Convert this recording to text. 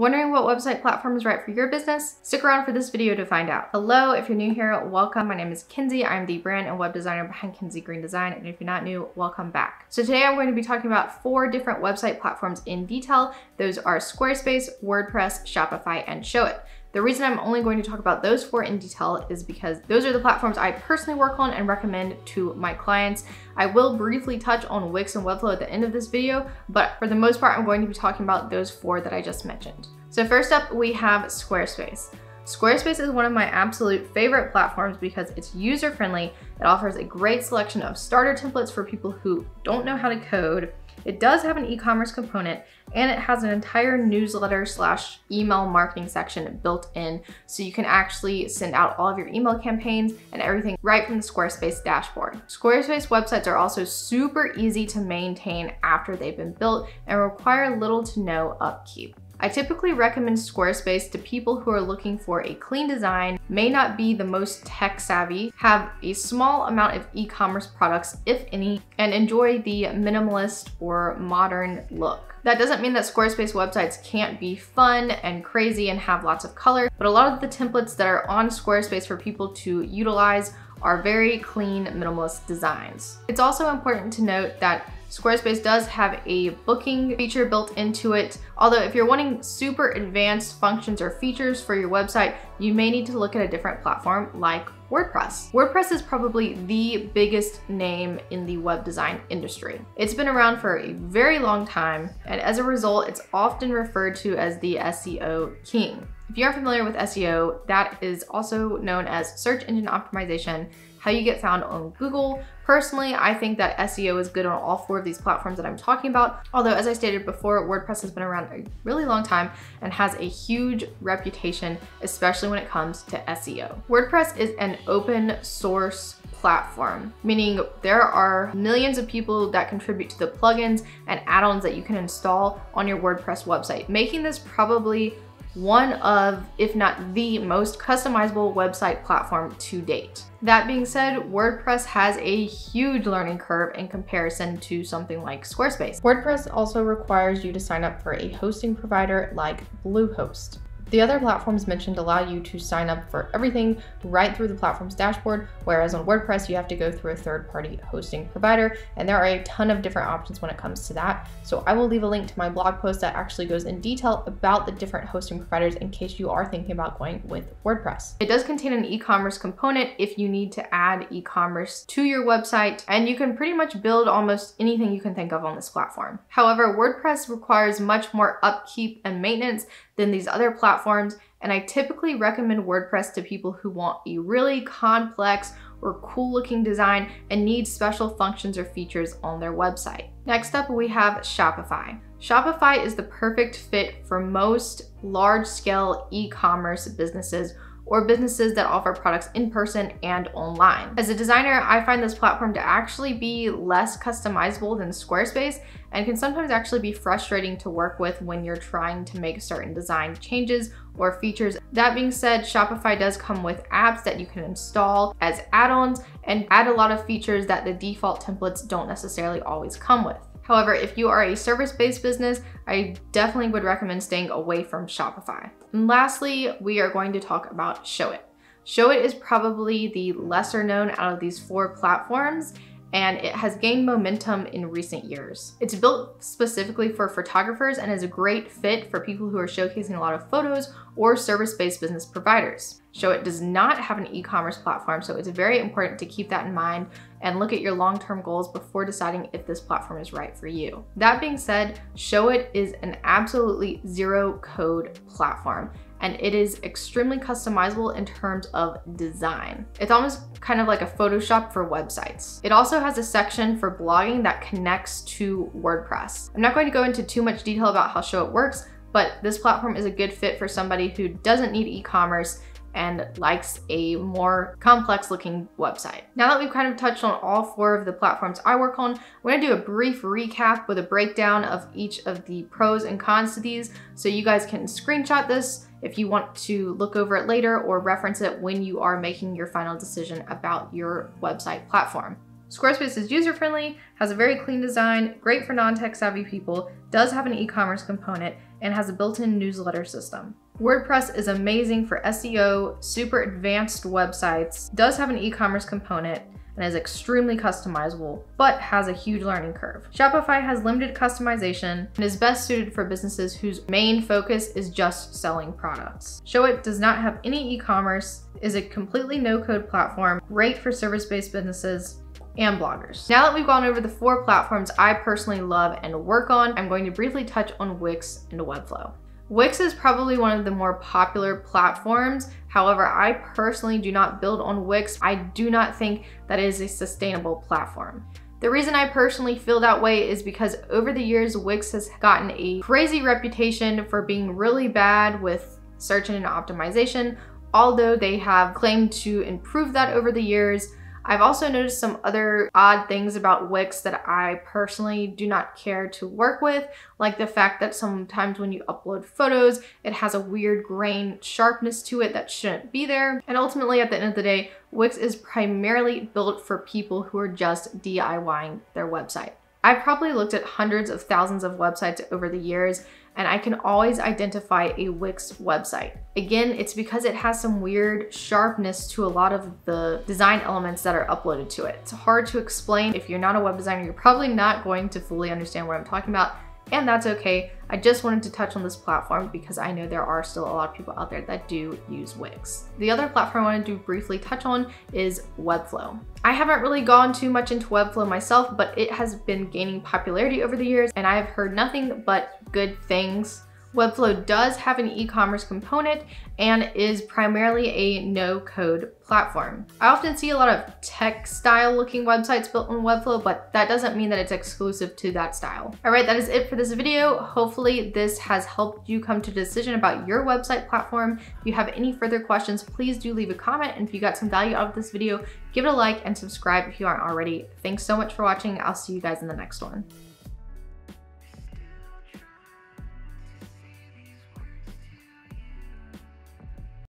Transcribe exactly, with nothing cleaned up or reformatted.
Wondering what website platform is right for your business? Stick around for this video to find out. Hello, if you're new here, welcome. My name is Kinsey. I'm the brand and web designer behind Kinsey Green Design, and if you're not new, welcome back. So today I'm going to be talking about four different website platforms in detail. Those are Squarespace, WordPress, Shopify, and Showit. The reason I'm only going to talk about those four in detail is because those are the platforms I personally work on and recommend to my clients. I will briefly touch on Wix and Webflow at the end of this video, but for the most part, I'm going to be talking about those four that I just mentioned. So first up, we have Squarespace. Squarespace is one of my absolute favorite platforms because it's user-friendly, it offers a great selection of starter templates for people who don't know how to code, it does have an e-commerce component, and it has an entire newsletter slash email marketing section built in, so you can actually send out all of your email campaigns and everything right from the Squarespace dashboard. Squarespace websites are also super easy to maintain after they've been built and require little to no upkeep. I typically recommend Squarespace to people who are looking for a clean design, may not be the most tech savvy, have a small amount of e-commerce products, if any, and enjoy the minimalist or modern look. That doesn't mean that Squarespace websites can't be fun and crazy and have lots of color, but a lot of the templates that are on Squarespace for people to utilize are very clean, minimalist designs. It's also important to note that Squarespace does have a booking feature built into it, although if you're wanting super advanced functions or features for your website, you may need to look at a different platform like WordPress. WordPress is probably the biggest name in the web design industry. It's been around for a very long time, and as a result, it's often referred to as the S E O king. If you aren't familiar with S E O, that is also known as search engine optimization, how you get found on Google. Personally, I think that S E O is good on all four of these platforms that I'm talking about. Although, as I stated before, WordPress has been around a really long time and has a huge reputation, especially when it comes to S E O. WordPress is an open source platform, meaning there are millions of people that contribute to the plugins and add-ons that you can install on your WordPress website, making this probably one of, if not the most customizable website platform to date. That being said, WordPress has a huge learning curve in comparison to something like Squarespace. WordPress also requires you to sign up for a hosting provider like Bluehost. The other platforms mentioned allow you to sign up for everything right through the platform's dashboard, whereas on WordPress, you have to go through a third-party hosting provider, and there are a ton of different options when it comes to that. So I will leave a link to my blog post that actually goes in detail about the different hosting providers in case you are thinking about going with WordPress. It does contain an e-commerce component if you need to add e-commerce to your website, and you can pretty much build almost anything you can think of on this platform. However, WordPress requires much more upkeep and maintenance than these other platforms, and I typically recommend WordPress to people who want a really complex or cool looking design and need special functions or features on their website. Next up, we have Shopify. Shopify is the perfect fit for most large-scale e-commerce businesses or businesses that offer products in person and online. As a designer, I find this platform to actually be less customizable than Squarespace and can sometimes actually be frustrating to work with when you're trying to make certain design changes or features. That being said, Shopify does come with apps that you can install as add-ons and add a lot of features that the default templates don't necessarily always come with. However, if you are a service-based business, I definitely would recommend staying away from Shopify. And lastly, we are going to talk about Showit. Showit is probably the lesser known out of these four platforms, and it has gained momentum in recent years. It's built specifically for photographers and is a great fit for people who are showcasing a lot of photos or service-based business providers. Showit does not have an e-commerce platform, so it's very important to keep that in mind and look at your long-term goals before deciding if this platform is right for you. That being said, Showit is an absolutely zero-code platform, and it is extremely customizable in terms of design. It's almost kind of like a Photoshop for websites. It also has a section for blogging that connects to WordPress. I'm not going to go into too much detail about how Showit works, but this platform is a good fit for somebody who doesn't need e-commerce and likes a more complex looking website. Now that we've kind of touched on all four of the platforms I work on, I'm gonna do a brief recap with a breakdown of each of the pros and cons to these, so you guys can screenshot this if you want to look over it later or reference it when you are making your final decision about your website platform. Squarespace is user-friendly, has a very clean design, great for non-tech-savvy people, does have an e-commerce component, and has a built-in newsletter system. WordPress is amazing for S E O, super advanced websites, does have an e-commerce component, and is extremely customizable, but has a huge learning curve. Shopify has limited customization and is best suited for businesses whose main focus is just selling products. Showit does not have any e-commerce, is a completely no-code platform, great for service-based businesses and bloggers. Now that we've gone over the four platforms I personally love and work on, I'm going to briefly touch on Wix and Webflow. Wix is probably one of the more popular platforms. However, I personally do not build on Wix. I do not think that it is a sustainable platform. The reason I personally feel that way is because over the years, Wix has gotten a crazy reputation for being really bad with search engine optimization, although they have claimed to improve that over the years. I've also noticed some other odd things about Wix that I personally do not care to work with, like the fact that sometimes when you upload photos, it has a weird grain sharpness to it that shouldn't be there. And ultimately, at the end of the day, Wix is primarily built for people who are just DIYing their website. I've probably looked at hundreds of thousands of websites over the years, and I can always identify a Wix website. Again, it's because it has some weird sharpness to a lot of the design elements that are uploaded to it. It's hard to explain. If you're not a web designer, you're probably not going to fully understand what I'm talking about, and that's okay. I just wanted to touch on this platform because I know there are still a lot of people out there that do use Wix. The other platform I wanted to briefly touch on is Webflow. I haven't really gone too much into Webflow myself, but it has been gaining popularity over the years and I have heard nothing but good things. Webflow does have an e-commerce component and is primarily a no-code platform. I often see a lot of tech-style looking websites built on Webflow, but that doesn't mean that it's exclusive to that style. All right, that is it for this video. Hopefully this has helped you come to a decision about your website platform. If you have any further questions, please do leave a comment. And if you got some value out of this video, give it a like and subscribe if you aren't already. Thanks so much for watching. I'll see you guys in the next one.